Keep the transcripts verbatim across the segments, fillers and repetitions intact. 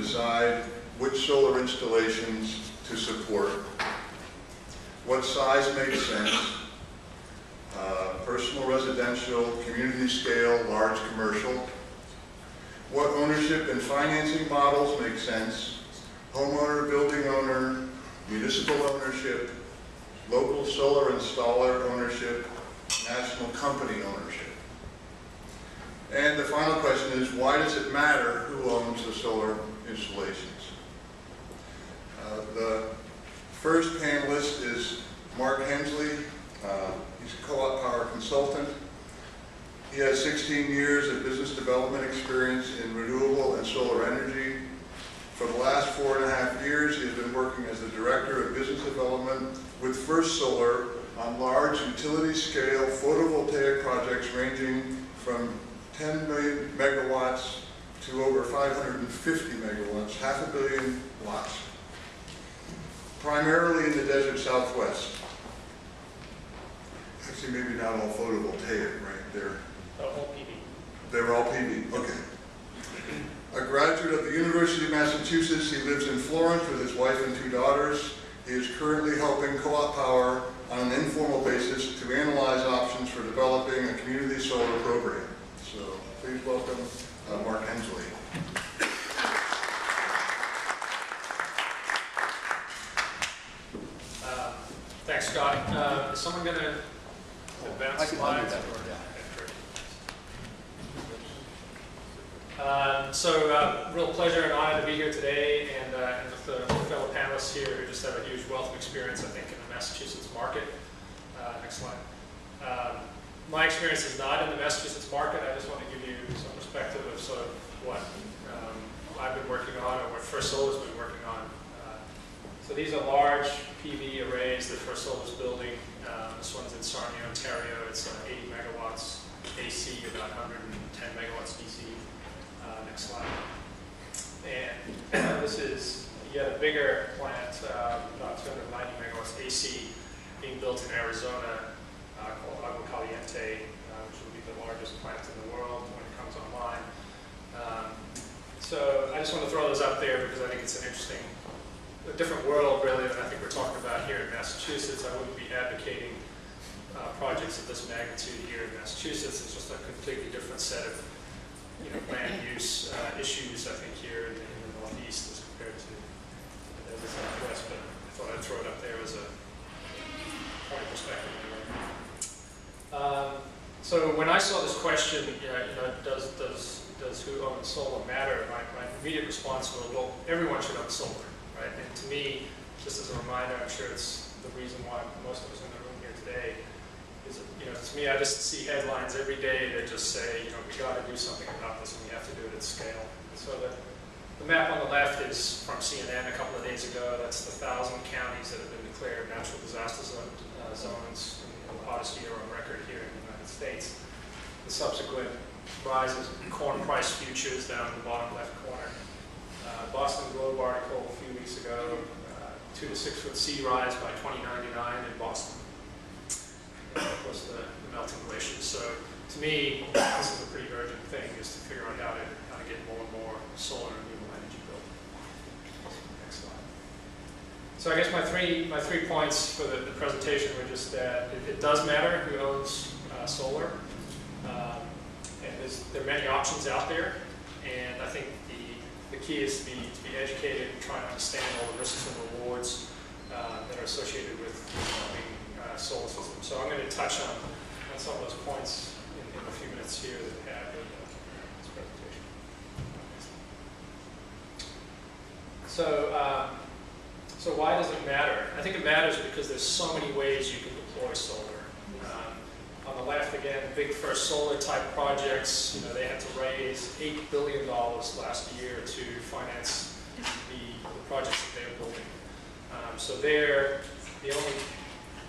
decide which solar installations to support, what size makes sense, uh, personal residential, community scale, large commercial, what ownership and financing models make sense, homeowner, building owner, municipal ownership, local solar installer ownership, national company ownership. And the final question is, why does it matter who owns the solar installations? Uh, the first panelist is Mark Hensley. Uh, he's a Co-op Power consultant. He has sixteen years of business development experience in renewable and solar energy. For the last four and a half years, he has been working as the Director of Business Development with First Solar on large utility-scale photovoltaic projects ranging from ten million megawatts to over five hundred fifty megawatts, half a billion watts, primarily in the desert Southwest. Actually, maybe not all photovoltaic, right? They're all P V. They were all P V, okay. A graduate of the University of Massachusetts, he lives in Florence with his wife and two daughters. He is currently helping Co-op Power on an informal basis to analyze options for developing a community solar program. So please welcome uh, Mark Hensley. Uh, thanks, Scott. Uh, is someone going to advance slides? Uh, so, uh, real pleasure and honor to be here today, and, uh, and with the fellow panelists here who just have a huge wealth of experience, I think, in the Massachusetts market. Uh, next slide. Um, my experience is not in the Massachusetts market. I just want to give you some perspective of sort of what um, I've been working on or what First Solar has been working on. Uh, so these are large P V arrays that First Solar is building. Uh, this one's in Sarnia, Ontario. It's uh, eighty megawatts A C, about one hundred ten megawatts D C. Uh, next slide. And this is yet a bigger plant, uh, about two hundred ninety megawatts A C, being built in Arizona, uh, called Agua Caliente, uh, which will be the largest plant in the world when it comes online. Um, so I just want to throw those out there because I think it's an interesting, a different world really than I think we're talking about here in Massachusetts. I wouldn't be advocating uh, projects of this magnitude here in Massachusetts. It's just a completely different set of You know, land use uh, issues, I think, here in the, in the Northeast as compared to the desert Southwest, but I thought I'd throw it up there as a point of perspective. Um, so when I saw this question, you know, you know does, does, does who owns solar matter, my, my immediate response was, well, everyone should own solar, right? And to me, just as a reminder, I'm sure it's the reason why most of us in the room here today. You know, to me, I just see headlines every day that just say, you know, we got to do something about this, and we have to do it at scale. So the, the map on the left is from C N N a couple of days ago. That's the thousand counties that have been declared natural disaster zone, uh, zones in the hottest year on record here in the United States. The subsequent rises in corn price futures down in the bottom left corner. Uh, Boston Globe article a few weeks ago: uh, two to six foot sea rise by twenty ninety-nine in Boston. Of course, the, the melting glaciers. So, to me, this is a pretty urgent thing: is to figure out how to how to get more and more solar and renewable energy built. Next slide. So, I guess my three my three points for the, the presentation were just that it, it does matter who owns uh, solar, um, and there's, there are many options out there. And I think the the key is to be to be educated and try to understand all the risks and rewards uh, that are associated with owning solar system. So I'm going to touch on, on some of those points in, in a few minutes here that we have in this presentation. So, um, so why does it matter? I think it matters because there's so many ways you can deploy solar. Um, on the left again, big First Solar type projects. You know, they had to raise eight billion dollars last year to finance the, the projects that they were building. Um, so they're the only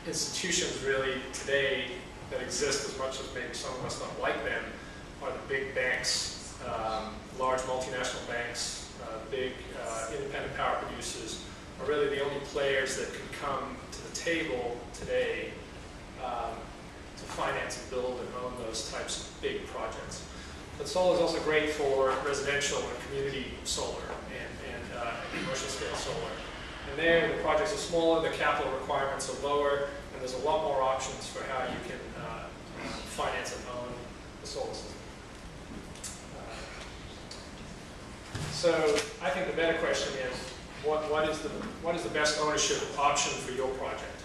institutions really today that exist, as much as maybe some of us don't like them, are the big banks, um, large multinational banks, uh, big uh, independent power producers are really the only players that can come to the table today um, to finance and build and own those types of big projects. But solar is also great for residential and community solar and, and uh, commercial scale solar. And there, the projects are smaller, the capital requirements are lower, and there's a lot more options for how you can uh, finance and own the solar system. Uh, so I think the better question is, what, what is the what is the best ownership option for your project?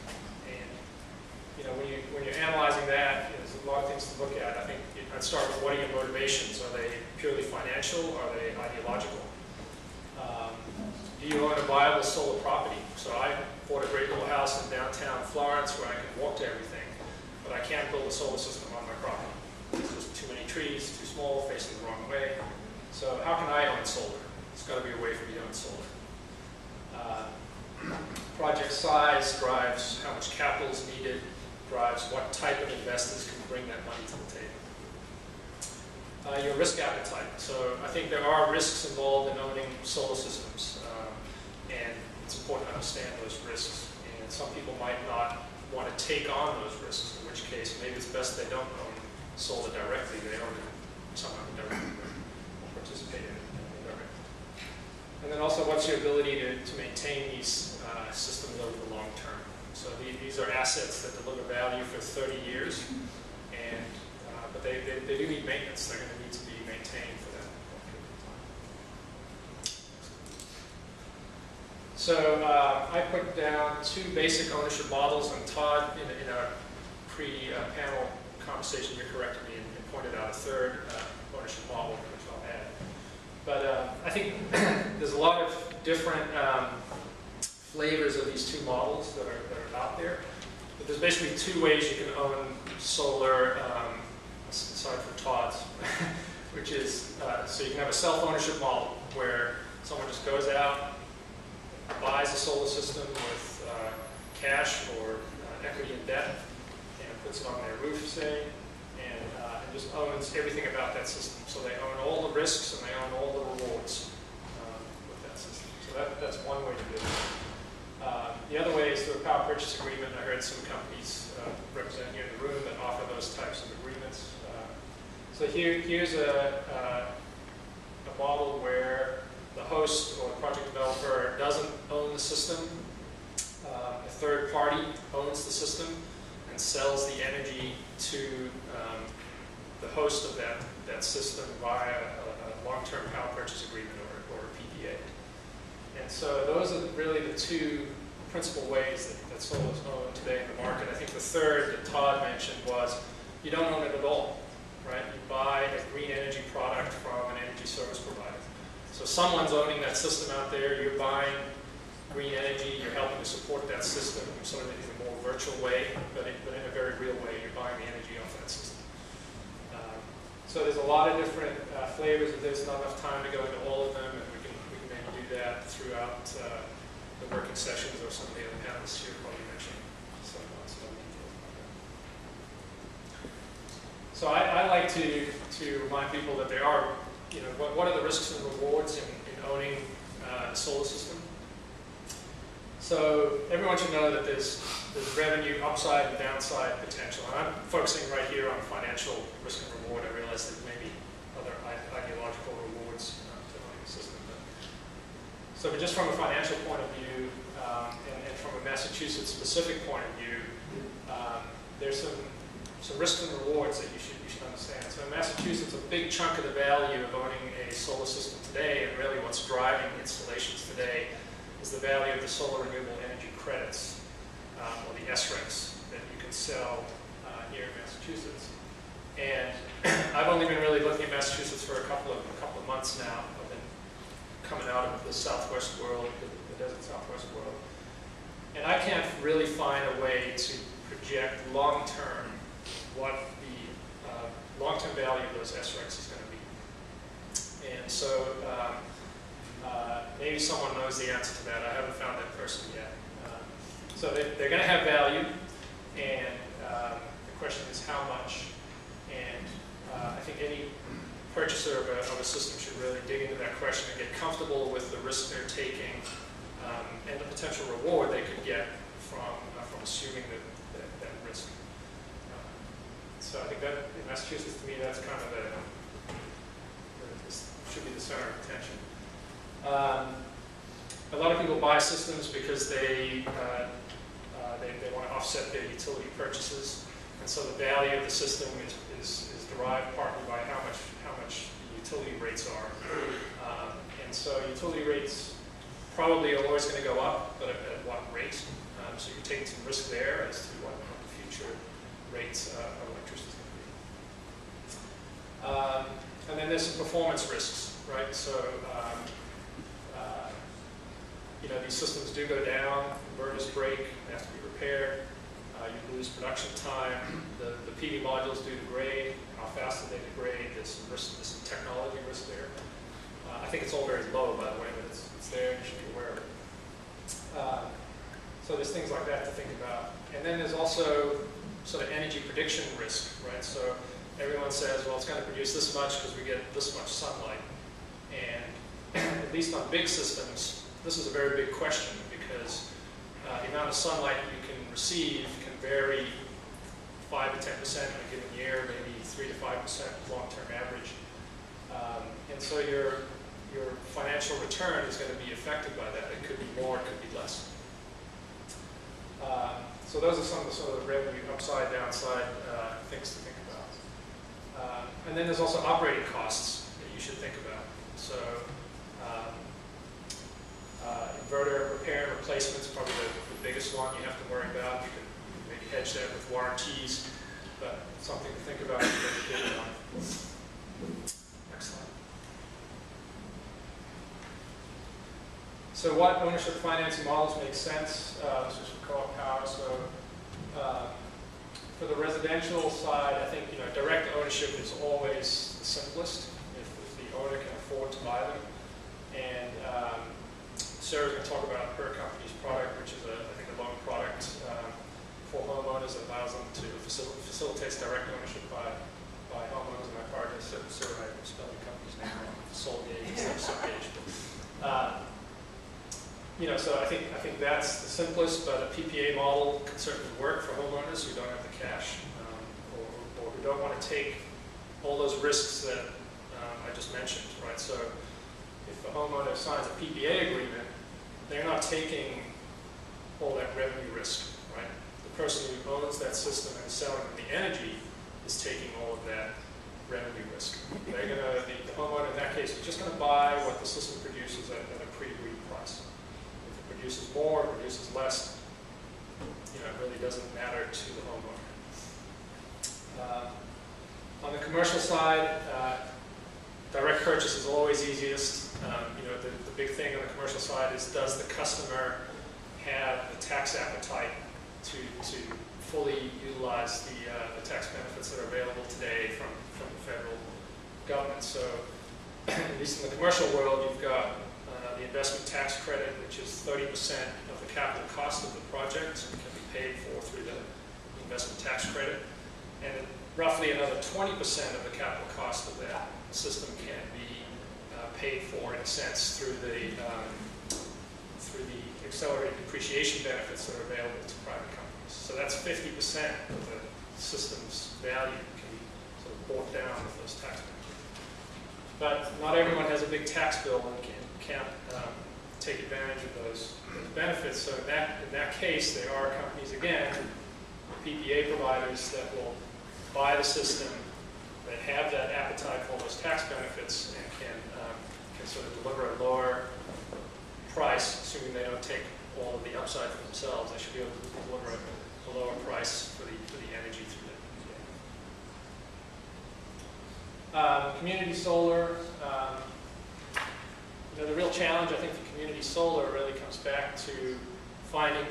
And you know, when you when you're analyzing that, you know, there's a lot of things to look at. I think I'd start with, what are your motivations? Are they purely financial? Are they ideological? Um, do you own a viable solar property? So I bought a great little house in downtown Florence where I can walk to everything, but I can't build a solar system on my property. There's just too many trees, too small, facing the wrong way. So how can I own solar? There's got to be a way for me to own solar. Uh, project size drives how much capital is needed, drives what type of investors can bring that money to the table. Uh, your risk appetite. So I think there are risks involved in owning solar systems, um, and it's important to understand those risks. And some people might not want to take on those risks, in which case maybe it's best they don't own solar directly, they own it somehow indirectly or participate in it directly. And then also, what's your ability to, to maintain these uh, systems over the long term? So the, these are assets that deliver value for thirty years. and. But they, they, they do need maintenance. They're going to need to be maintained for that period of time. So uh, I put down two basic ownership models, and Todd, in, in our pre-panel conversation, you corrected me and, and pointed out a third uh, ownership model, which I'll add. But uh, I think there's a lot of different um, flavors of these two models that are, that are out there. But there's basically two ways you can own solar, um, aside from Todd's, which is, uh, so you can have a self-ownership model where someone just goes out, buys a solar system with uh, cash or uh, equity and debt, and puts it on their roof, say, and, uh, and just owns everything about that system. So they own all the risks and they own all the rewards um, with that system. So that, that's one way to do it. Uh, the other way is through a power purchase agreement. I heard some companies uh, represented here in the room that offer those types of agreements. So here, here's a, uh, a model where the host or the project developer doesn't own the system. Uh, a third party owns the system and sells the energy to um, the host of that, that system via a, a long-term power purchase agreement or, or a P P A. And so those are really the two principal ways that, that solar is owned today in the market. I think the third that Todd mentioned was, you don't own it at all. Right? You buy a green energy product from an energy service provider. So someone's owning that system out there, you're buying green energy, you're helping to support that system sort of in a more virtual way, but in, but in a very real way, you're buying the energy off that system. Um, so there's a lot of different uh, flavors of this, not enough time to go into all of them, and we can, we can maybe do that throughout uh, the working sessions or some of the other panels here probably mentioned. So, so So I, I like to, to remind people that there are, you know, what, what are the risks and rewards in, in owning uh, a solar system? So everyone should know that there's, there's revenue upside and downside potential. And I'm focusing right here on financial risk and reward. I realize that maybe other ideological rewards uh, to owning the system. But so but just from a financial point of view um, and, and from a Massachusetts specific point of view, um, there's some So risks and rewards that you should, you should understand. So in Massachusetts, a big chunk of the value of owning a solar system today, and really what's driving installations today, is the value of the solar renewable energy credits, um, or the S R E Cs, that you can sell uh, here in Massachusetts. And I've only been really looking at Massachusetts for a couple of a couple of months now. I've been coming out of the Southwest world, the, the desert Southwest world, and I can't really find a way to project long-term what the uh, long-term value of those S R E Cs is going to be. And so um, uh, maybe someone knows the answer to that. I haven't found that person yet. Uh, so they, they're going to have value, and um, the question is how much. And uh, I think any purchaser of a, of a system should really dig into that question and get comfortable with the risk they're taking um, and the potential reward they could get from, uh, from assuming that, that, that risk. So I think that in Massachusetts, to me, that's kind of the, Um, a lot of people buy systems because they, uh, uh, they, they want to offset their utility purchases. And so the value of the system is, is, is derived partly by how much, how much the utility rates are. Um, and so utility rates probably are always going to go up, but at, at what rate? Um, so you're taking some risk there as to what the future rates uh, of electricity is going to be. Um, and then there's some performance risks, right? So um, uh, you know, these systems do go down, inverters break, they have to be repaired. Uh, you lose production time. The, the P V modules do degrade. How fast do they degrade? There's some risk, there's some technology risk there. Uh, I think it's all very low, by the way, but it's, it's there. You should be aware of it. Uh, so there's things like that to think about. And then there's also sort of energy prediction risk, right? So everyone says, well, it's going to produce this much because we get this much sunlight. And at least on big systems, this is a very big question because uh, the amount of sunlight you can receive can vary five to ten percent in a given year, maybe three to five percent long-term average. Um, and so your, your financial return is going to be affected by that. It could be more, it could be less. Um, so those are some of the sort of revenue upside, downside uh, things to think about. Um, and then there's also operating costs that you should think about. So um, uh, inverter repair and replacement is probably the, the biggest one you have to worry about. You can maybe hedge that with warranties, but something to think about. Next slide. So what ownership financing models make sense? Uh, this is from Co-op Power. So uh, for the residential side, I think you know direct ownership is always the simplest if, if the owner can afford to buy them. And um, Sarah's going to talk about her company's product, which is a, I think a loan product um, for homeowners that allows them to facil facilitates direct ownership by by homeowners and by partners. So Sarah, I spell the company's name wrong. Solgage instead of Solgage. You know, so I think I think that's the simplest, but a P P A model can certainly work for homeowners who don't have the cash um, or, or who don't want to take all those risks that um, I just mentioned, right? So if the homeowner signs a P P A agreement, they're not taking all that revenue risk, right? The person who owns that system and selling the energy is taking all of that revenue risk. They're gonna the, the homeowner in that case is just gonna buy what the system produces at, at a pre-agreed price. Produces more, produces less, you know, it really doesn't matter to the homeowner. Uh, on the commercial side, uh, direct purchase is always easiest. Um, you know, the, the big thing on the commercial side is does the customer have the tax appetite to, to fully utilize the, uh, the tax benefits that are available today from, from the federal government. So, at least in the commercial world, you've got Uh, the investment tax credit, which is thirty percent of the capital cost of the project, so it can be paid for through the investment tax credit. And roughly another twenty percent of the capital cost of that system can be uh, paid for, in a sense, through the, um, through the accelerated depreciation benefits that are available to private companies. So that's fifty percent of the system's value can be sort of brought down with those tax benefits. But not everyone has a big tax bill and can can't um, take advantage of those, those benefits. So in that, in that case, there are companies, again, P P A providers that will buy the system, that have that appetite for those tax benefits and can, um, can sort of deliver a lower price, assuming they don't take all of the upside for themselves. They should be able to deliver a, a lower price for the, for the energy through the P P A. Um, community solar. Um, You know, the real challenge, I think, for community solar really comes back to finding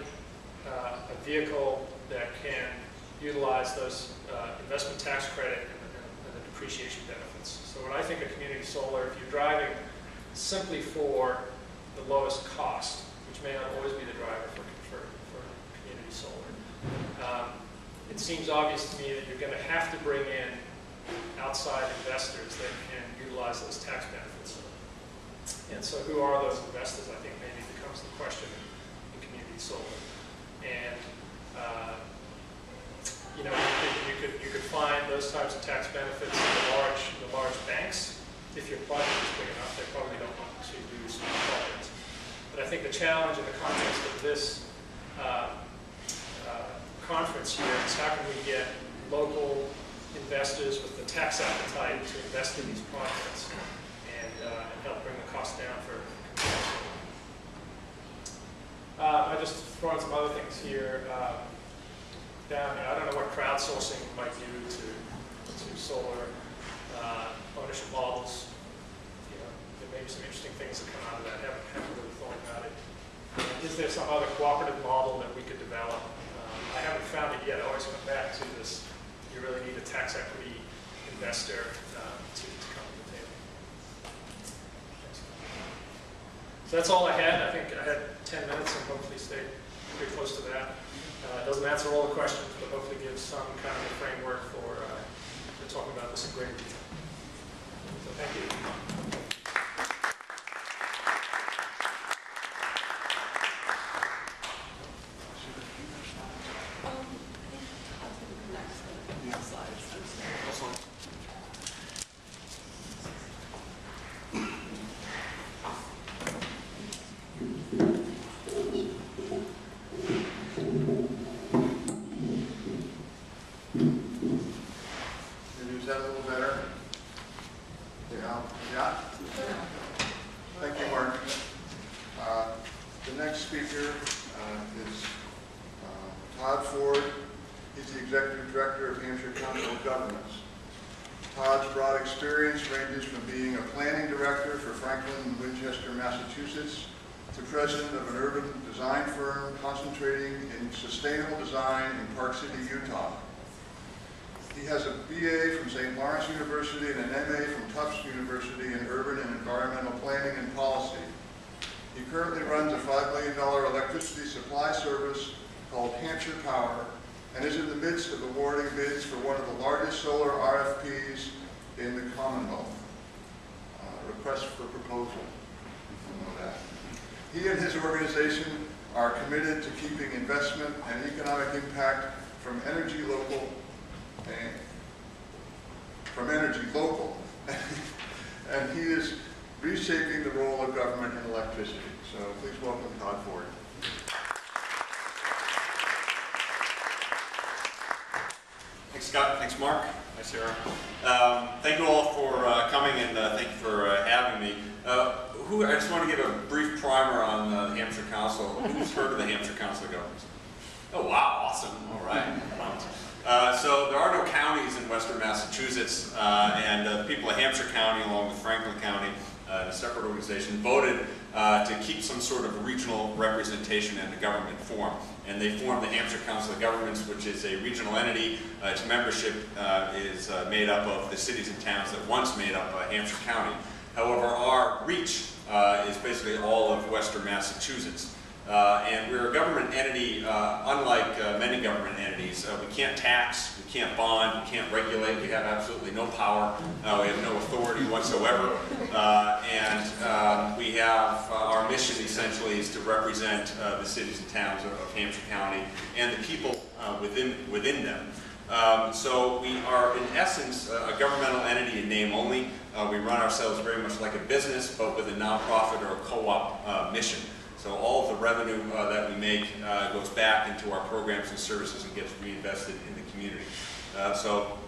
uh, a vehicle that can utilize those uh, investment tax credit and the, and the depreciation benefits. So when I think of community solar, if you're driving simply for the lowest cost, which may not always be the driver for, for, for community solar, um, it seems obvious to me that you're going to have to bring in outside investors that can utilize those tax benefits. And so who are those investors, I think, maybe becomes the question in community solar. And, uh, you know, you could, you, could, you could find those types of tax benefits in the large, the large banks. If your project is big enough, they probably don't want to do some think the challenge in the context of this uh, uh, conference here is how can we get local investors with the tax appetite to invest in these projects and, uh, and help bring the cost down for uh, I just throw in some other things here. Um, down I don't know what crowdsourcing might do to, to solar uh, ownership models. You know, there may be some interesting things that come out of that. I haven't, haven't really thought about it. Is there some other cooperative model that we could develop? Um, I haven't found it yet. I always come back to this. You really need a tax equity investor um, to, to come to the table. So that's all I had. I think I had ten minutes and hopefully stay pretty close to that. Uh, it doesn't answer all the questions, but hopefully gives some kind of a framework for, uh, for talking about this in greater detail. So thank you. Which is a regional entity. Uh, its membership uh, is uh, made up of the cities and towns that once made up uh, Hampshire County. However, our reach uh, is basically all of western Massachusetts. Uh, and we're a government entity, uh, unlike uh, many government entities. Uh, we can't tax, we can't bond, we can't regulate, we have absolutely no power, uh, we have no authority whatsoever. Uh, and uh, we have, uh, our mission essentially is to represent uh, the cities and towns of, of Hampshire County and the people Uh, within within them. Um, so we are, in essence, uh, a governmental entity in name only. Uh, we run ourselves very much like a business, but with a nonprofit or a co-op uh, mission. So all of the revenue uh, that we make uh, goes back into our programs and services and gets reinvested in the community. Uh, so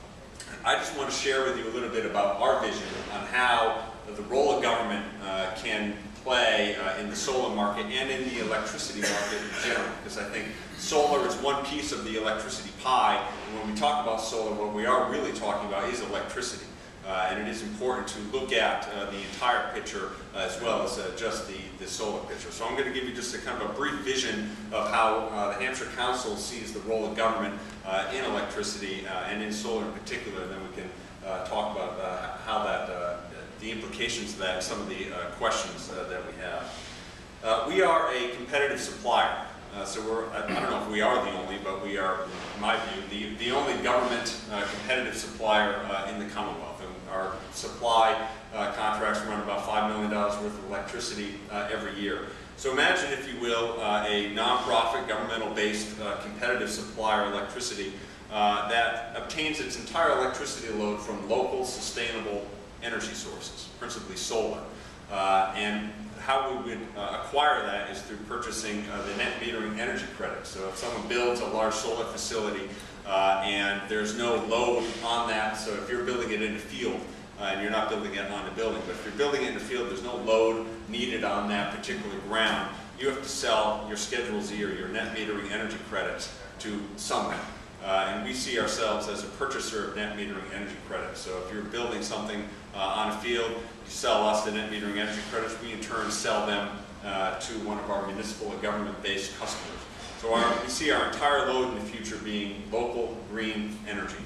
I just want to share with you a little bit about our vision on how the role of government uh, can play uh, in the solar market and in the electricity market in general, because I think solar is one piece of the electricity pie, and when we talk about solar, what we are really talking about is electricity, uh, and it is important to look at uh, the entire picture uh, as well as uh, just the, the solar picture. So I'm going to give you just a kind of a brief vision of how uh, the Hampshire Council sees the role of government uh, in electricity uh, and in solar in particular, and then we can uh, talk about uh, how that uh, the implications of that, some of the uh, questions uh, that we have. Uh, we are a competitive supplier, uh, so we're, I, I don't know if we are the only, but we are, in my view, the, the only government uh, competitive supplier uh, in the Commonwealth. And our supply uh, contracts run about five million dollars worth of electricity uh, every year. So imagine, if you will, uh, a nonprofit, governmental-based uh, competitive supplier of electricity uh, that obtains its entire electricity load from local, sustainable energy sources, principally solar. Uh, and how we would uh, acquire that is through purchasing uh, the net metering energy credit. So if someone builds a large solar facility uh, and there's no load on that, so if you're building it in a field, Uh, and you're not building it on the building, but if you're building it in the field, there's no load needed on that particular ground. You have to sell your Schedule Z or your net metering energy credits to someone. Uh, and we see ourselves as a purchaser of net metering energy credits. So if you're building something uh, on a field, you sell us the net metering energy credits. We in turn sell them uh, to one of our municipal and government-based customers. So our, we see our entire load in the future being local green energy.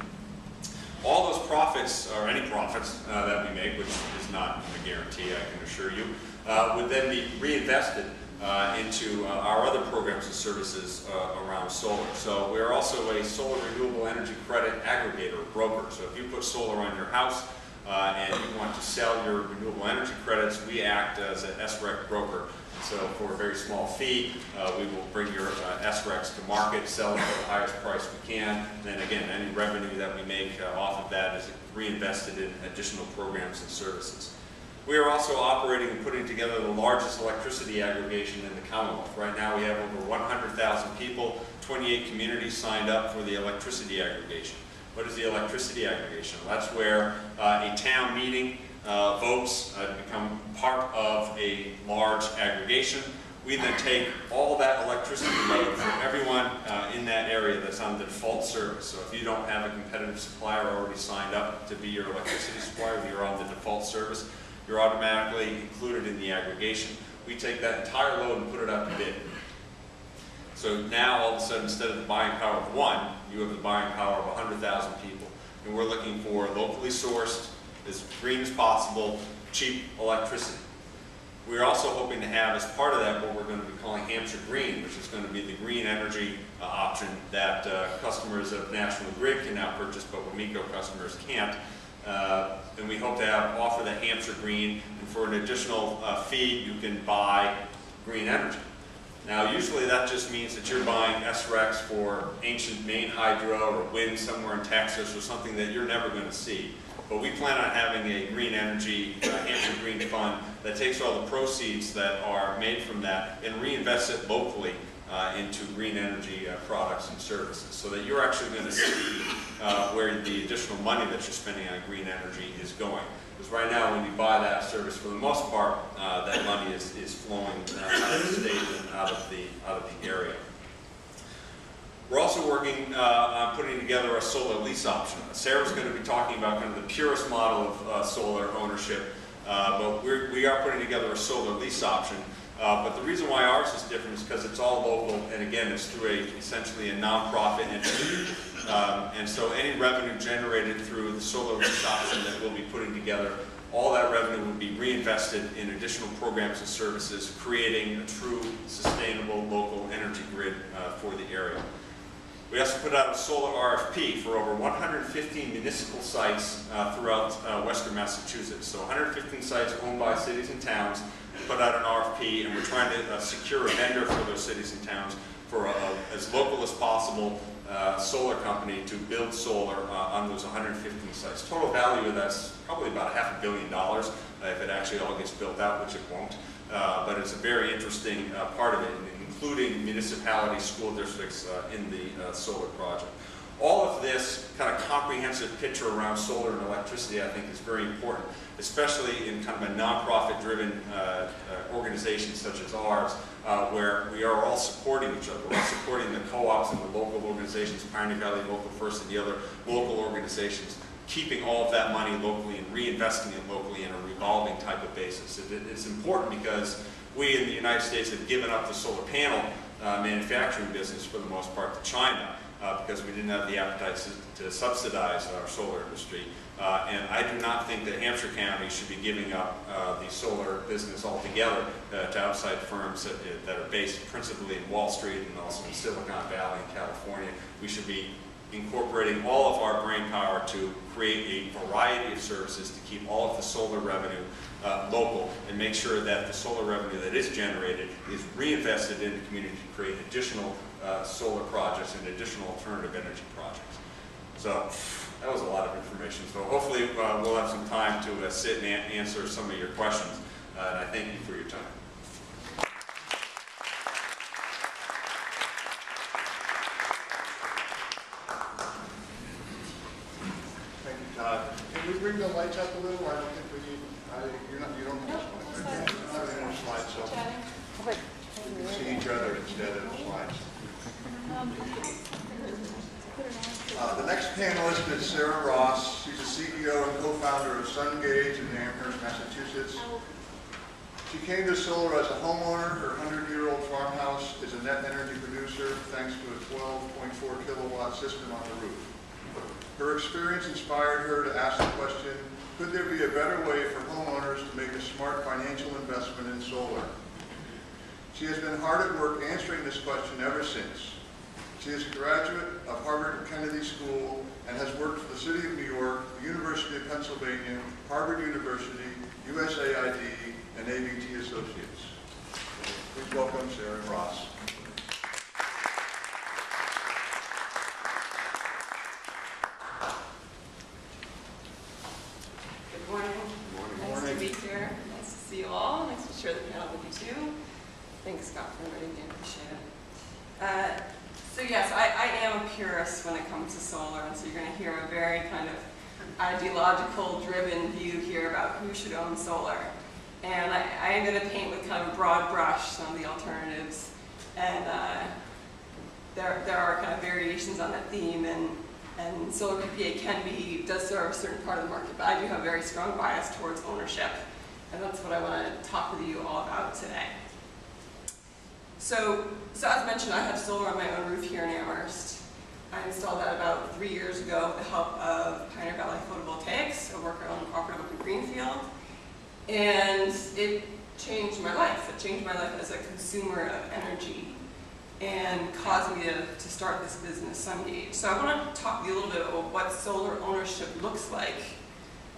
All those profits, or any profits uh, that we make, which is not a guarantee, I can assure you, uh, would then be reinvested uh, into uh, our other programs and services uh, around solar. So we're also a solar renewable energy credit aggregator broker. So if you put solar on your house uh, and you want to sell your renewable energy credits, we act as an S R E C broker. So for a very small fee, uh, we will bring your uh, S R E Cs to market, sell them at the highest price we can. And then again, any revenue that we make uh, off of that is reinvested in additional programs and services. We are also operating and putting together the largest electricity aggregation in the Commonwealth. Right now we have over one hundred thousand people, twenty-eight communities signed up for the electricity aggregation. What is the electricity aggregation? Well, that's where uh, a town meeting Uh, votes uh, become part of a large aggregation. We then take all that electricity load from everyone uh, in that area that's on the default service. So if you don't have a competitive supplier already signed up to be your electricity supplier, you're on the default service, you're automatically included in the aggregation. We take that entire load and put it out to bid. So now all of a sudden, instead of the buying power of one, you have the buying power of one hundred thousand people. And we're looking for locally sourced, as green as possible, cheap electricity. We're also hoping to have as part of that what we're going to be calling Hampshire Green, which is going to be the green energy uh, option that uh, customers of National Grid can now purchase, but W M E C O customers can't. Uh, and we hope to have, offer the Hampshire Green, and for an additional uh, fee you can buy green energy. Now usually that just means that you're buying S R E Cs for ancient Maine hydro or wind somewhere in Texas or something that you're never going to see. But we plan on having a green energy, uh, Hampshire Green Fund that takes all the proceeds that are made from that and reinvests it locally uh, into green energy uh, products and services, so that you're actually going to see uh, where the additional money that you're spending on green energy is going. Because right now when you buy that service, for the most part, uh, that money is, is flowing uh, out of the state and out of the, out of the area. We're also working uh, on putting together a solar lease option. Sara's going to be talking about kind of the purest model of uh, solar ownership, uh, but we're, we are putting together a solar lease option. Uh, but the reason why ours is different is because it's all local, and again, it's through a, essentially a nonprofit entity. Um, and so any revenue generated through the solar lease option that we'll be putting together, all that revenue would be reinvested in additional programs and services, creating a true, sustainable local energy grid uh, for the area. We also put out a solar R F P for over one hundred fifteen municipal sites uh, throughout uh, western Massachusetts. So one hundred fifteen sites owned by cities and towns put out an R F P, and we're trying to uh, secure a vendor for those cities and towns for a, a, as local as possible uh, solar company to build solar uh, on those one hundred fifteen sites. Total value of that's probably about a half a billion dollars uh, if it actually all gets built out, which it won't. Uh, but it's a very interesting uh, part of it, including municipalities, school districts uh, in the uh, solar project. All of this kind of comprehensive picture around solar and electricity, I think, is very important, especially in kind of a nonprofit driven uh, uh, organization such as ours, uh, where we are all supporting each other. We're all supporting the co-ops and the local organizations, Pioneer Valley, Local First, and the other local organizations, keeping all of that money locally and reinvesting it locally in a revolving type of basis. It, it's important because we in the United States have given up the solar panel uh, manufacturing business for the most part to China uh, because we didn't have the appetite to, to subsidize our solar industry. Uh, and I do not think that Hampshire County should be giving up uh, the solar business altogether uh, to outside firms that, that are based principally in Wall Street and also in Silicon Valley in California. We should be incorporating all of our brain power to create a variety of services to keep all of the solar revenue uh, local and make sure that the solar revenue that is generated is reinvested in the community to create additional uh, solar projects and additional alternative energy projects. So that was a lot of information. So hopefully uh, we'll have some time to uh, sit and answer some of your questions. Uh, and I thank you for your time. Thank you, Todd. Can we bring the lights up a little? I don't think we need, I, you're not, you don't have a slide. Nope, not any more slides, so we can see each other instead of slides. Uh, the next panelist is Sara Ross. She's the C E O and co-founder of Sungage in Amherst, Massachusetts. She came to solar as a homeowner. Her hundred-year-old farmhouse is a net energy producer thanks to a twelve point four kilowatt system on the roof. Her experience inspired her to ask the question, could there be a better way for homeowners to make a smart financial investment in solar? She has been hard at work answering this question ever since. She is a graduate of Harvard Kennedy School and has worked for the City of New York, the University of Pennsylvania, Harvard University, U S A I D, and A B T Associates. Please welcome Sara Ross. Good morning. Good morning. Nice morning. to be here. Nice to see you all. Nice to share the panel with you too. Thanks, Scott, for inviting me. I appreciate it. Uh, So yes, I, I am a purist when it comes to solar, and so you're going to hear a very kind of ideological driven view here about who should own solar. And I, I am going to paint with kind of a broad brush some of the alternatives, and uh, there, there are kind of variations on that theme, and, and solar P P A can be, does serve a certain part of the market, but I do have a very strong bias towards ownership, and that's what I want to talk with you all about today. So, so as mentioned, I have solar on my own roof here in Amherst. I installed that about three years ago with the help of Pioneer Valley Photovoltaics, a worker-owned cooperative up in Greenfield. And it changed my life. It changed my life as a consumer of energy and caused me to, to start this business, Sungage. So I want to talk to you a little bit about what solar ownership looks like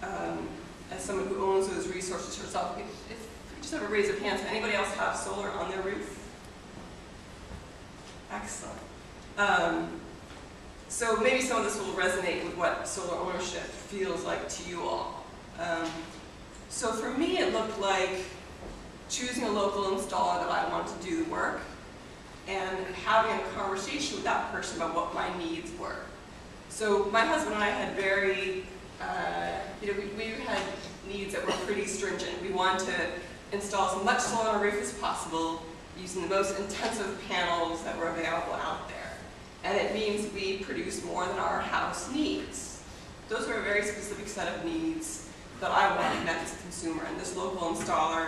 um, as someone who owns those resources herself. If, if you just have a raise of hands, anybody else have solar on their roof? Excellent. Um, so maybe some of this will resonate with what solar ownership feels like to you all. Um, so for me, it looked like choosing a local installer that I wanted to do the work and having a conversation with that person about what my needs were. So my husband and I had very, uh, you know, we, we had needs that were pretty stringent. We wanted to install as much solar on our roof as possible, using the most intensive panels that were available out there. And it means we produce more than our house needs. Those were a very specific set of needs that I wanted met as a consumer, and this local installer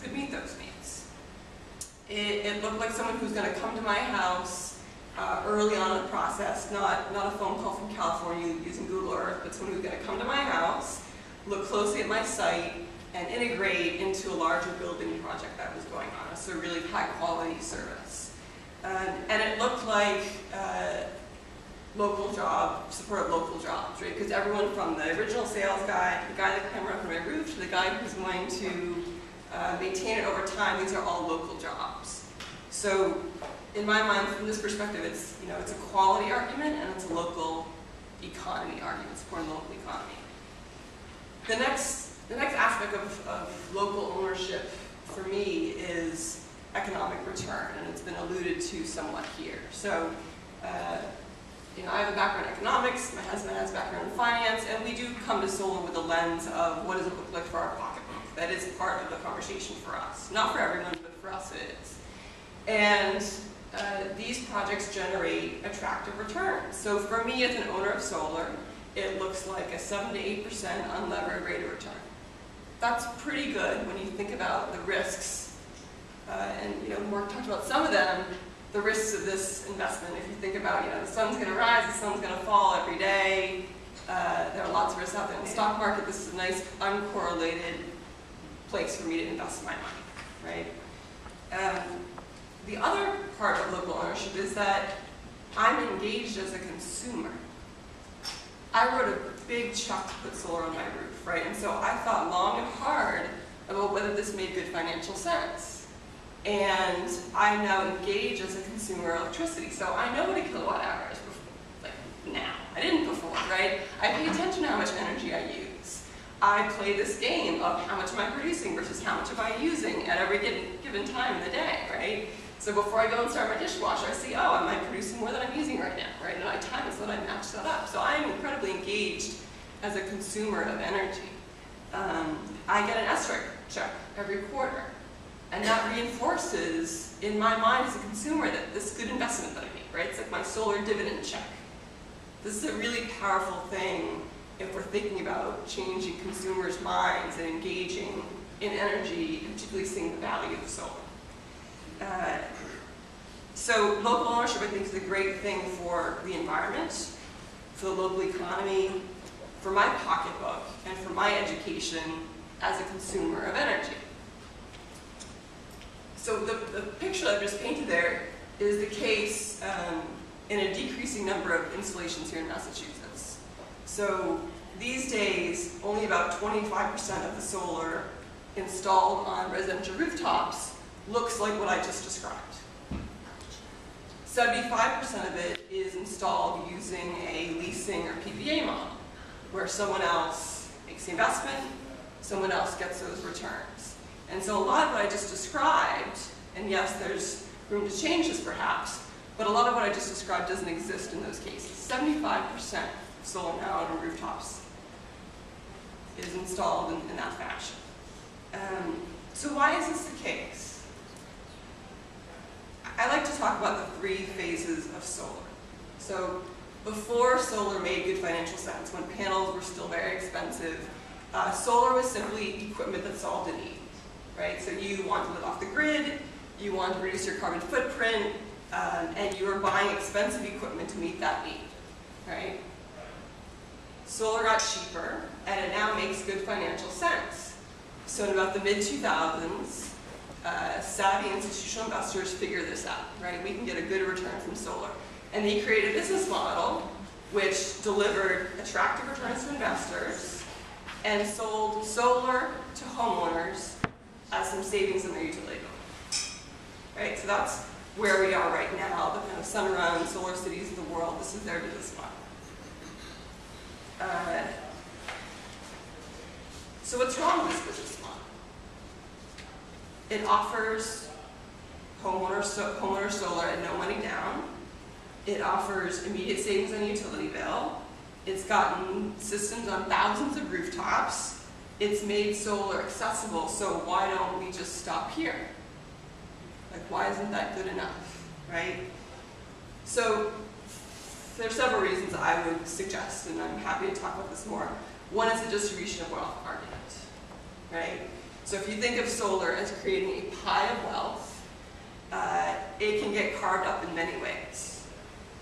could meet those needs. It, it looked like someone who's gonna come to my house uh, early on in the process, not, not a phone call from California using Google Earth, but someone who's gonna come to my house, look closely at my site, and integrate into a larger building project that was going on. So really high quality service. Um, and it looked like uh, local job, support local jobs, right? Because everyone from the original sales guy, the guy that came up on my roof, to the guy who's going to uh, maintain it over time, these are all local jobs. So in my mind, from this perspective, it's, you know, it's a quality argument and it's a local economy argument, supporting the local economy. The next The next aspect of, of local ownership for me is economic return, and it's been alluded to somewhat here. So, uh, you know, I have a background in economics, my husband has a background in finance, and we do come to solar with a lens of what does it look like for our pocketbook. That is part of the conversation for us. Not for everyone, but for us it is. And uh, these projects generate attractive returns. So for me as an owner of solar, it looks like a seven to eight percent unlevered rate of return. That's pretty good when you think about the risks, uh, and you know Mark talked about some of them. The risks of this investment. If you think about, you know, the sun's going to rise, the sun's going to fall every day. Uh, there are lots of risks out there in the stock market. This is a nice uncorrelated place for me to invest my money, right? Um, the other part of local ownership is that I'm engaged as a consumer. I wrote a big check to put solar on my roof, right? And so I thought long and hard about whether this made good financial sense. And I'm now engaged as a consumer of electricity, so I know what a kilowatt hour is before, like now. I didn't before, right? I pay attention to how much energy I use. I play this game of how much am I producing versus how much am I using at every given, given time in the day, right? So before I go and start my dishwasher, I see, oh, am I producing more than I'm using right now, right? And I time it so that I match that up. So I am incredibly engaged as a consumer of energy. Um, I get an S R E C check every quarter, and that reinforces in my mind as a consumer that this is a good investment that I made, right? It's like my solar dividend check. This is a really powerful thing if we're thinking about changing consumers' minds and engaging in energy, and particularly seeing the value of solar. Uh, so local ownership, I think, is a great thing for the environment, for the local economy, for my pocketbook, and for my education as a consumer of energy. So the, the picture I've just painted there is the case um, in a decreasing number of installations here in Massachusetts. So these days, only about twenty-five percent of the solar installed on residential rooftops looks like what I just described. seventy-five percent of it is installed using a leasing or P P A model, where someone else makes the investment, someone else gets those returns. And so a lot of what I just described, and yes, there's room to change this perhaps, but a lot of what I just described doesn't exist in those cases. seventy-five percent of solar now on rooftops is installed in, in that fashion. Um, so why is this the case? I like to talk about the three phases of solar. So before solar made good financial sense, when panels were still very expensive, uh, solar was simply equipment that solved a need, right? So you want to live off the grid, you want to reduce your carbon footprint, um, and you were buying expensive equipment to meet that need, right? Solar got cheaper, and it now makes good financial sense. So in about the mid two thousands, uh, savvy institutional investors figured this out, right? We can get a good return from solar. And they created a business model which delivered attractive returns to investors and sold solar to homeowners as some savings in their utility bill. Right? So that's where we are right now, the kind of Sunrun, Solar Cities of the world. This is their business model. Uh, so what's wrong with this business model? It offers homeowner, so, homeowner solar at no money down. It offers immediate savings on the utility bill. It's gotten systems on thousands of rooftops. It's made solar accessible, so why don't we just stop here? Like, why isn't that good enough, right? So there's several reasons I would suggest, and I'm happy to talk about this more. One is the distribution of wealth argument, right? So if you think of solar as creating a pie of wealth, uh, it can get carved up in many ways.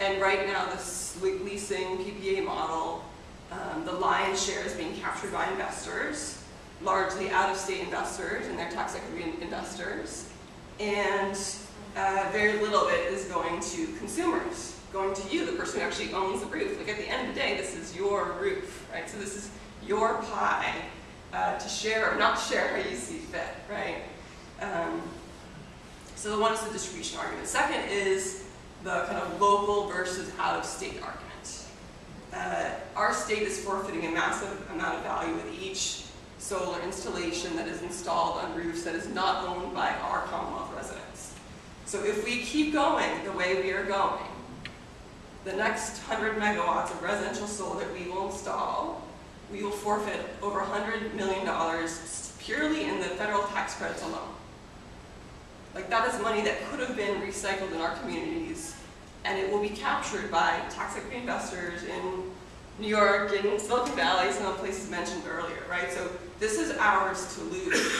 And right now, this leasing P P A model, um, the lion's share is being captured by investors, largely out-of-state investors and their tax equity investors. And uh, very little of it is going to consumers, going to you, the person who actually owns the roof. Like, at the end of the day, this is your roof, right? So this is your pie uh, to share or not share how you see fit, right? Um, so the one is the distribution argument. Second is the kind of local versus out-of-state argument. Uh, our state is forfeiting a massive amount of value with each solar installation that is installed on roofs that is not owned by our Commonwealth residents. So if we keep going the way we are going, the next one hundred megawatts of residential solar that we will install, we will forfeit over one hundred million dollars purely in the federal tax credits alone. Like, that is money that could have been recycled in our communities, and it will be captured by tax equity investors in New York, in Silicon Valley, some of the places mentioned earlier, right? So this is ours to lose,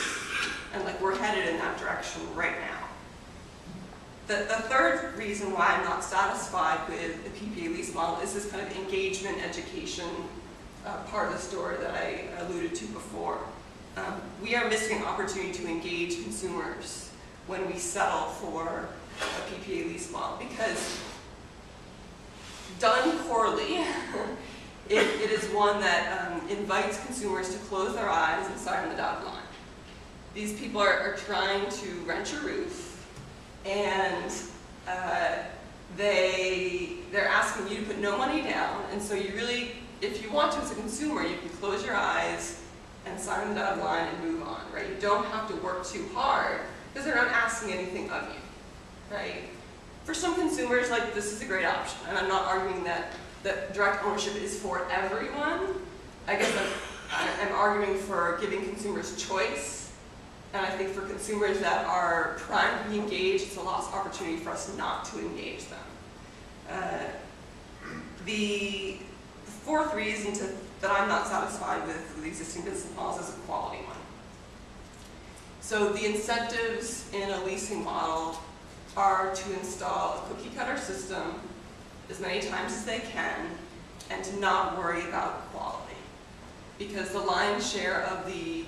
and like, we're headed in that direction right now. The, the third reason why I'm not satisfied with the P P A lease model is this kind of engagement education uh, part of the story that I alluded to before. Um, we are missing an opportunity to engage consumers when we settle for a P P A lease model, because done poorly, it, it is one that um, invites consumers to close their eyes and sign the dotted line. These people are, are trying to rent your roof, and uh, they, they're asking you to put no money down, and so you really, if you want to as a consumer, you can close your eyes and sign the dotted line and move on, right? You don't have to work too hard because they're not asking anything of you, right? For some consumers, like, this is a great option, and I'm not arguing that, that direct ownership is for everyone. I guess I'm, I'm arguing for giving consumers choice, and I think for consumers that are primed to be engaged, it's a lost opportunity for us not to engage them. Uh, the fourth reason to, that I'm not satisfied with, with the existing business models is a quality one. So the incentives in a leasing model are to install a cookie cutter system as many times as they can and to not worry about quality. Because the lion's share of the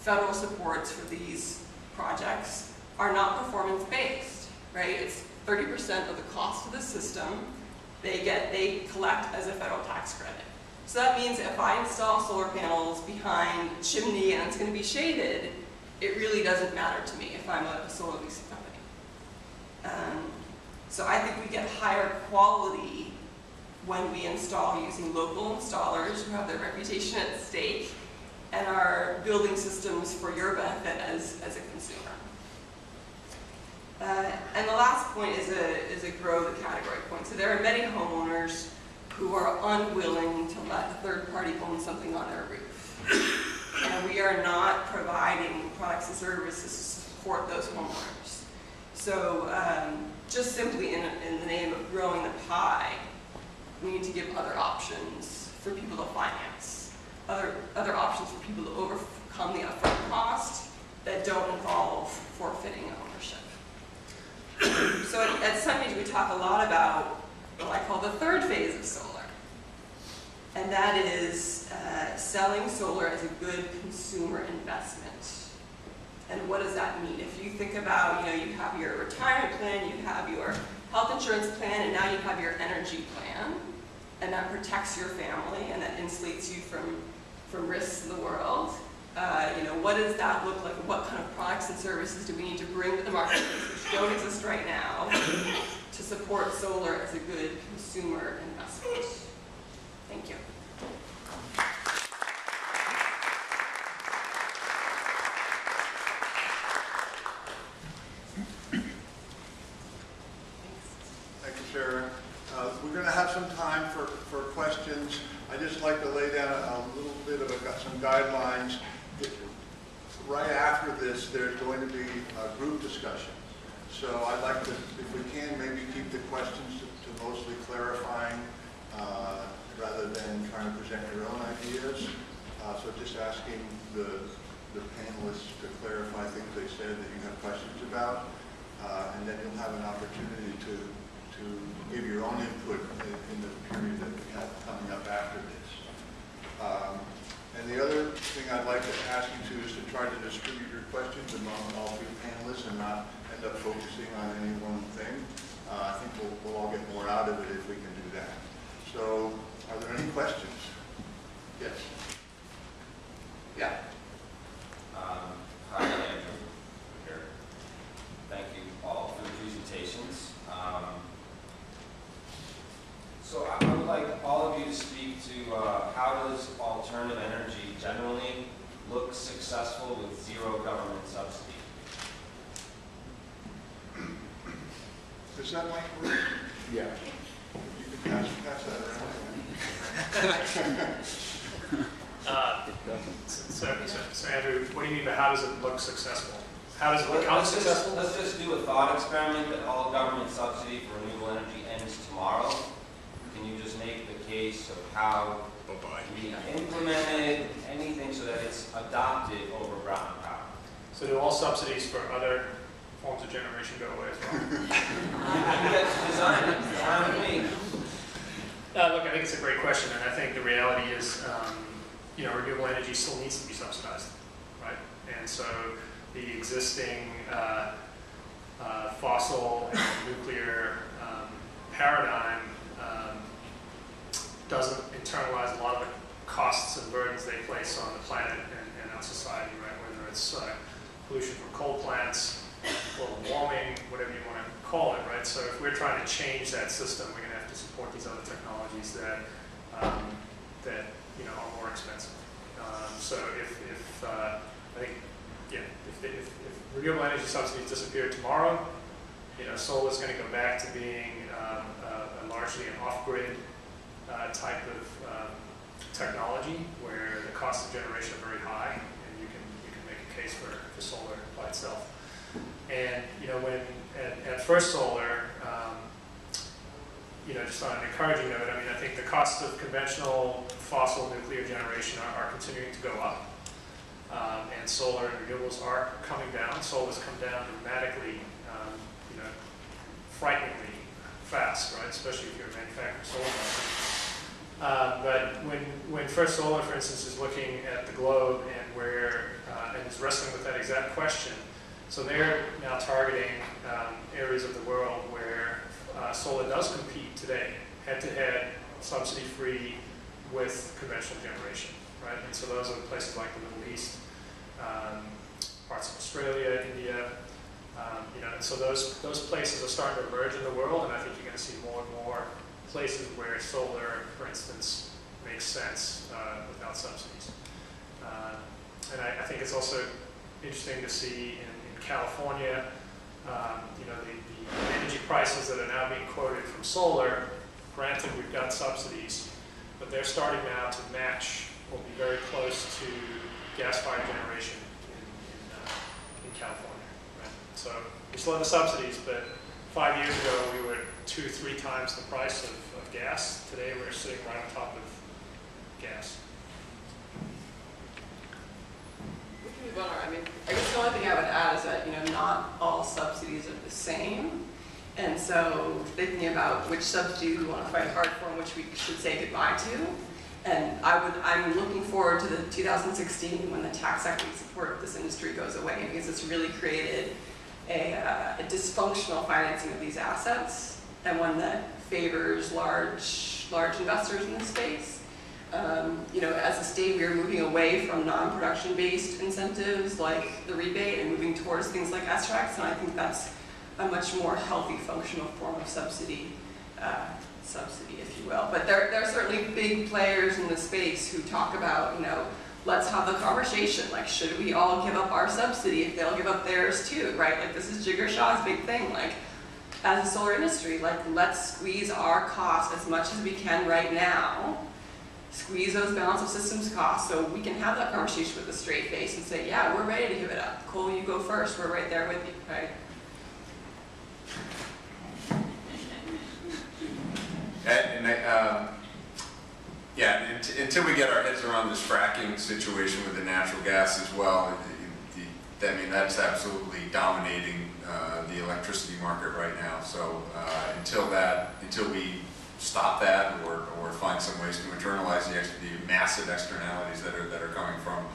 federal supports for these projects are not performance-based, right? It's thirty percent of the cost of the system they get, they collect as a federal tax credit. So that means if I install solar panels behind a chimney and it's going to be shaded, it really doesn't matter to me if I'm a solar leasing company. Um, so I think we get higher quality when we install using local installers who have their reputation at stake and are building systems for your benefit as, as a consumer. Uh, and the last point is a, is a grow the category point. So there are many homeowners who are unwilling to let a third party own something on their roof. And we are not providing products and services to support those homeowners. So um, just simply in, in the name of growing the pie, we need to give other options for people to finance, other, other options for people to overcome the upfront cost that don't involve forfeiting ownership. So at, at Sunridge we talk a lot about what I call the third phase of solar. And that is uh, selling solar as a good consumer investment. And what does that mean? If you think about, you know, you have your retirement plan, you have your health insurance plan, and now you have your energy plan, and that protects your family and that insulates you from, from risks in the world. Uh, you know, what does that look like? What kind of products and services do we need to bring to the marketplace which don't exist right now to support solar as a good consumer investment? Thank you. Sure. Uh, we're going to have some time for, for questions. I just like to lay down a, a little bit of a, some guidelines. Right after this, there's going to be a group discussion. So I'd like to, if we can, maybe keep the questions to, to mostly clarifying uh, rather than trying to present your own ideas. Uh, so just asking the, the panelists to clarify things they said that you have questions about, uh, and then you'll have an opportunity to to give your own input in, in the period that we have coming up after this. Um, and the other thing I'd like to ask you to is to try to distribute your questions among all three panelists and not end up focusing on any one thing. Uh, I think we'll, we'll all get more out of it if we can do that. So are there any questions? Yes. Yeah. Um, hi, Andrew. Here. Thank you all for the presentations. Um, So I would like all of you to speak to uh, how does alternative energy generally look successful with zero government subsidy? Is that my question? Yeah. You can pass, pass that around. uh, so, so, so Andrew, what do you mean by how does it look successful? How does it look let's successful? Just, let's just do a thought experiment that all government subsidy for renewable energy ends tomorrow. Can you just make the case of how we implemented anything so that it's adopted over brown power? So do all subsidies for other forms of generation go away as well? I think that's design. Design to me. Uh, look, I think it's a great question, and I think the reality is, um, you know, renewable energy still needs to be subsidized, right? And so the existing uh, uh, fossil and nuclear um, paradigm Um, doesn't internalize a lot of the costs and burdens they place on the planet and, and on society, right? Whether it's uh, pollution from coal plants, global warming, whatever you want to call it, right? So if we're trying to change that system, we're going to have to support these other technologies that um, that you know are more expensive. Um, so if, if uh, I think, yeah, if, if, if renewable energy subsidies disappear tomorrow, you know, solar is going to go back to being um, a, a largely an off-grid uh, type of um, technology where the cost of generation are very high, and you can you can make a case for, for solar by itself. And you know, when at, at First Solar, um, you know, just on an encouraging note, I mean, I think the cost of conventional fossil nuclear generation are, are continuing to go up, um, and solar and renewables are coming down. Solar's come down dramatically. Um, frighteningly fast, right? Especially if you're a manufacturer solar company. Uh, but when when First Solar, for instance, is looking at the globe and where uh, and is wrestling with that exact question, so they're now targeting um, areas of the world where uh, solar does compete today, head-to-head, subsidy-free, with conventional generation, right? And so those are places like the Middle East, um, parts of Australia, India. Um, you know, and so those those places are starting to emerge in the world, and I think you're going to see more and more places where solar, for instance, makes sense uh, without subsidies. Uh, and I, I think it's also interesting to see in, in California, um, you know, the, the energy prices that are now being quoted from solar. Granted, we've got subsidies, but they're starting now to match or be very close to gas-fired generation in, in, uh, in California. So we still have the subsidies, but five years ago we were two, three times the price of, of gas. Today we're sitting right on top of gas. We can move on. I mean, I guess the only thing I would add is that, you know, not all subsidies are the same, and so thinking about which subsidy we want to fight hard for and which we should say goodbye to. And I would, I'm looking forward to the two thousand sixteen when the tax equity support of this industry goes away, because it's really created A, uh, a dysfunctional financing of these assets, and one that favors large, large investors in this space. Um, you know, as a state, we are moving away from non-production-based incentives like the rebate, and moving towards things like S R E Cs, and I think that's a much more healthy, functional form of subsidy, uh, subsidy, if you will. But there, there are certainly big players in the space who talk about, you know, let's have the conversation, like, should we all give up our subsidy if they'll give up theirs too, right? Like, this is Jigar Shah's big thing, like, as a solar industry, like, let's squeeze our costs as much as we can right now, squeeze those balance of systems costs, so we can have that conversation with a straight face and say, yeah, we're ready to give it up. Cole, you go first, we're right there with you, right? And, and I, uh... yeah, until we get our heads around this fracking situation with the natural gas as well, I mean, that's absolutely dominating uh, the electricity market right now. So uh, until that, until we stop that, or, or find some ways to internalize the, the massive externalities that are that are coming from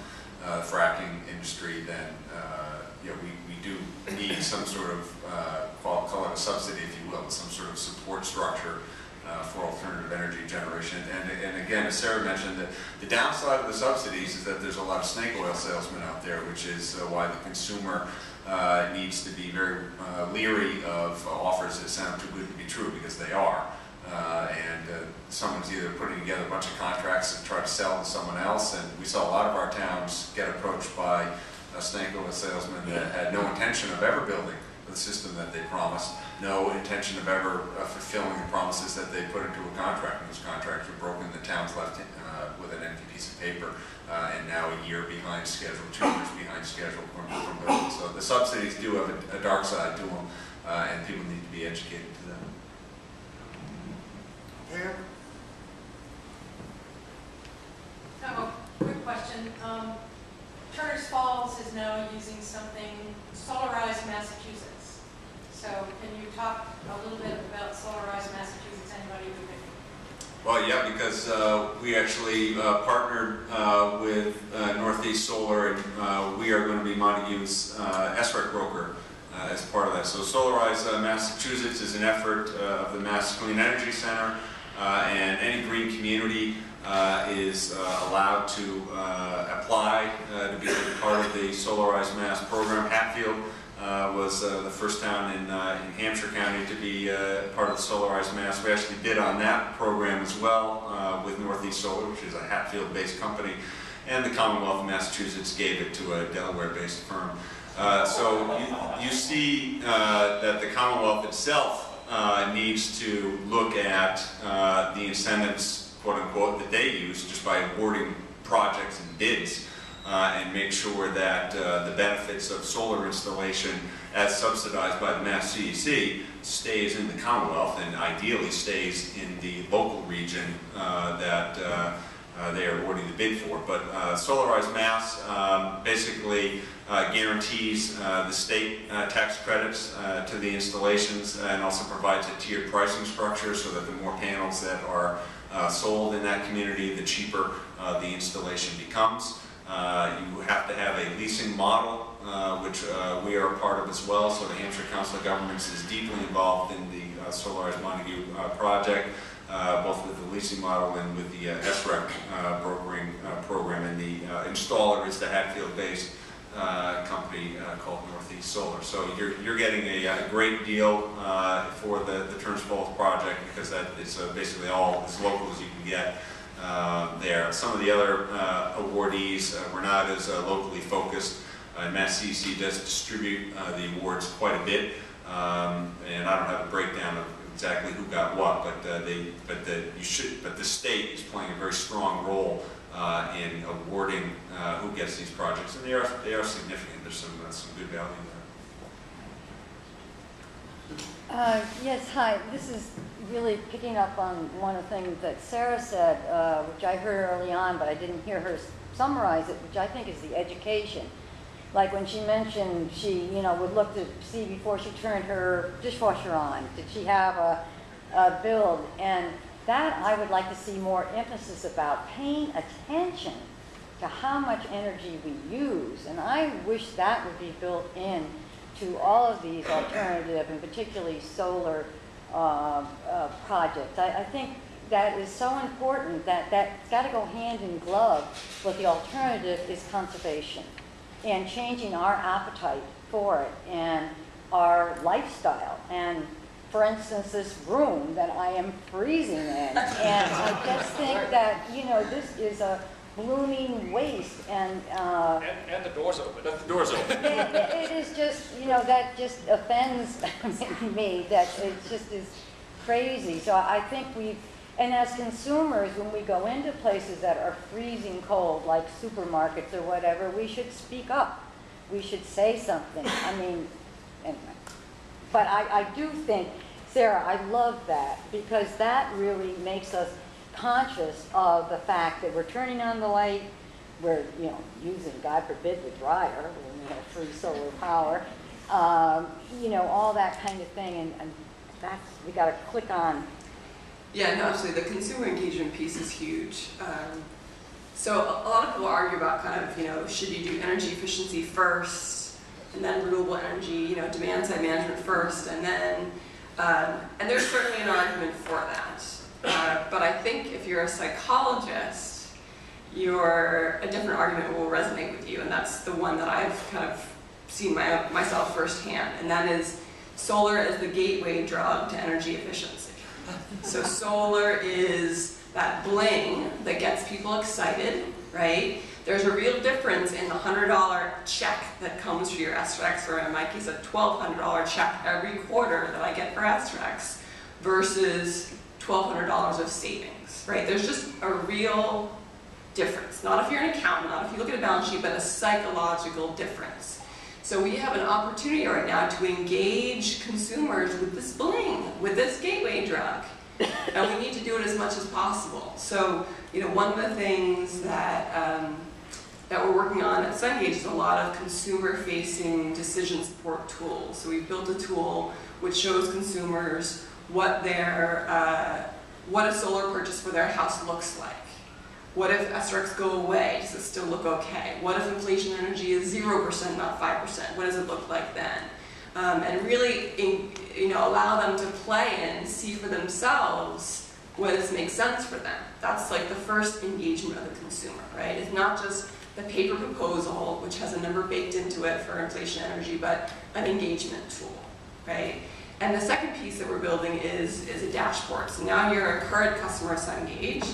uh, fracking industry, then uh, you know, we, we do need some sort of uh, call, call it a subsidy, if you will, some sort of support structure. Uh, for alternative energy generation. And, and again, as Sarah mentioned, that the downside of the subsidies is that there's a lot of snake oil salesmen out there, which is uh, why the consumer uh, needs to be very uh, leery of uh, offers that sound too good to be true, because they are. Uh, and uh, someone's either putting together a bunch of contracts to try to sell to someone else, and we saw a lot of our towns get approached by a snake oil salesman that had no intention of ever building the system that they promised, no intention of ever uh, fulfilling the promises that they put into a contract. And those contracts were broken. The town's left in, uh, with an empty piece of paper, uh, and now a year behind schedule, two years behind schedule from, from building. So the subsidies do have a, a dark side to them, uh, and people need to be educated to them. Yeah. I have a quick question. Um, Turner's Falls is now using something, Solarize Massachusetts. So can you talk a little bit about Solarize Massachusetts, anybody who can? Well, yeah, because uh, we actually uh, partnered uh, with uh, Northeast Solar, and uh, we are going to be Montague's uh, S R E C broker uh, as part of that. So Solarize uh, Massachusetts is an effort uh, of the Mass Clean Energy Center, uh, and any green community uh, is uh, allowed to uh, apply uh, to be part of the Solarize Mass program. Hatfield Uh, was uh, the first town in, uh, in Hampshire County to be uh, part of the Solarize Mass. We actually bid on that program as well uh, with Northeast Solar, which is a Hatfield-based company. and the Commonwealth of Massachusetts gave it to a Delaware-based firm. Uh, so you, you see uh, that the Commonwealth itself uh, needs to look at uh, the incentives, quote unquote, that they use just by awarding projects and bids, uh, and make sure that uh, the benefits of solar installation as subsidized by the Mass C E C stays in the Commonwealth and ideally stays in the local region uh, that uh, Uh, they are awarding the bid for. But uh, Solarize Mass um, basically uh, guarantees uh, the state uh, tax credits uh, to the installations, and also provides a tiered pricing structure so that the more panels that are uh, sold in that community, the cheaper uh, the installation becomes. Uh, you have to have a leasing model, uh, which uh, we are a part of as well. So the Hampshire Council of Governments is deeply involved in the uh, Solarize Montague uh, project. Uh, both with the leasing model and with the uh, S R E C uh, brokering uh, program, and the uh, installer is the Hatfield-based uh, company uh, called Northeast Solar. So you're you're getting a, a great deal uh, for the the Turner's Falls project, because that is uh, basically all as local as you can get uh, there. Some of the other uh, awardees uh, were not as uh, locally focused. Uh, Mass C E C does distribute uh, the awards quite a bit, um, and I don't have a breakdown of exactly who got what, but uh, they, but the you should, but the state is playing a very strong role uh, in awarding uh, who gets these projects, and they are they are significant. There's some uh, some good value there. Uh, yes, hi. This is really picking up on one of the things that Sara said, uh, which I heard early on, but I didn't hear her summarize it, which I think is the education. Like when she mentioned she, you know, would look to see before she turned her dishwasher on, did she have a, a build? And that I would like to see more emphasis about, paying attention to how much energy we use. And I wish that would be built in to all of these alternative and particularly solar uh, uh, projects. I, I think that is so important, that that's got to go hand in glove, but the alternative is conservation and changing our appetite for it and our lifestyle. And for instance, this room that I am freezing in, and I just think that, you know, this is a blooming waste. And uh, and, and the door's open. That's the door's open. It, it is just, you know, that just offends me. That it just is crazy. So I think we, and as consumers, when we go into places that are freezing cold, like supermarkets or whatever, we should speak up. We should say something. I mean, anyway. But I, I do think, Sara, I love that, because that really makes us conscious of the fact that we're turning on the light, we're, you know, using, God forbid, the dryer when we have free solar power, um, you know, all that kind of thing. And, and that's, we got to click on. Yeah, no, absolutely. The consumer engagement piece is huge. Um, so a lot of people argue about kind of, you know, should you do energy efficiency first and then renewable energy, you know, demand side management first, and then, um, and there's certainly an argument for that. Uh, but I think if you're a psychologist, your, a different argument will resonate with you, and that's the one that I've kind of seen my, myself firsthand, and that is solar as the gateway drug to energy efficiency. So solar is that bling that gets people excited, right? There's a real difference in the one hundred dollar check that comes for your S R E Cs, or in my case, a twelve hundred dollar check every quarter that I get for S R E Cs, versus twelve hundred dollars of savings, right? There's just a real difference. Not if you're an accountant, not if you look at a balance sheet, but a psychological difference. So we have an opportunity right now to engage consumers with this bling, with this gateway drug, and we need to do it as much as possible. So, you know, one of the things that um, that we're working on at Cengage is a lot of consumer-facing decision support tools. So we built a tool which shows consumers what their uh, what a solar purchase for their house looks like. What if S R X go away? Does it still look okay? What if inflation energy is zero percent, not five percent? What does it look like then? Um, and really, in, you know, allow them to play and see for themselves whether this makes sense for them. That's like the first engagement of the consumer, right? It's not just the paper proposal, which has a number baked into it for inflation energy, but an engagement tool, right? And the second piece that we're building is, is a dashboard. So now you're a current customer of Cengage,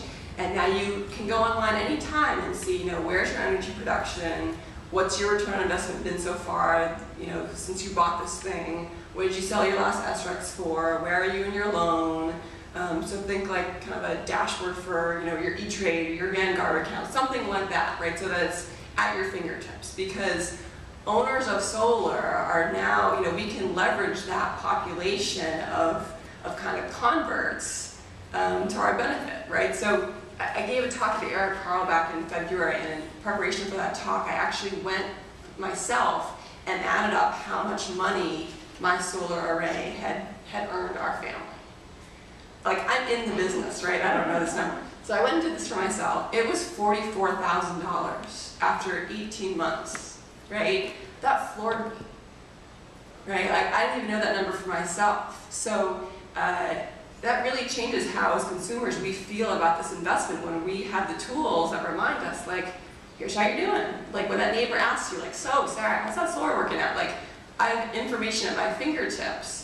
And now you can go online anytime and see, you know, where's your energy production, what's your return on investment been so far, you know, since you bought this thing, what did you sell your last S R E Cs for, where are you in your loan? Um, so think like kind of a dashboard for, you know, your E-Trade, your Vanguard account, something like that, right? So that it's at your fingertips, because owners of solar are now, you know, we can leverage that population of, of kind of converts um, to our benefit, right? So I gave a talk to Eric Carle back in February, and in preparation for that talk, I actually went myself and added up how much money my solar array had, had earned our family. Like, I'm in the business, right? I don't know this number. So I went and did this for myself. It was forty-four thousand dollars after eighteen months, right? That floored me, right? Like, I didn't even know that number for myself. So uh, that really changes how, as consumers, we feel about this investment when we have the tools that remind us, like, here's how you're doing. Like, when that neighbor asks you, like, so, Sarah, how's that solar working out? Like, I have information at my fingertips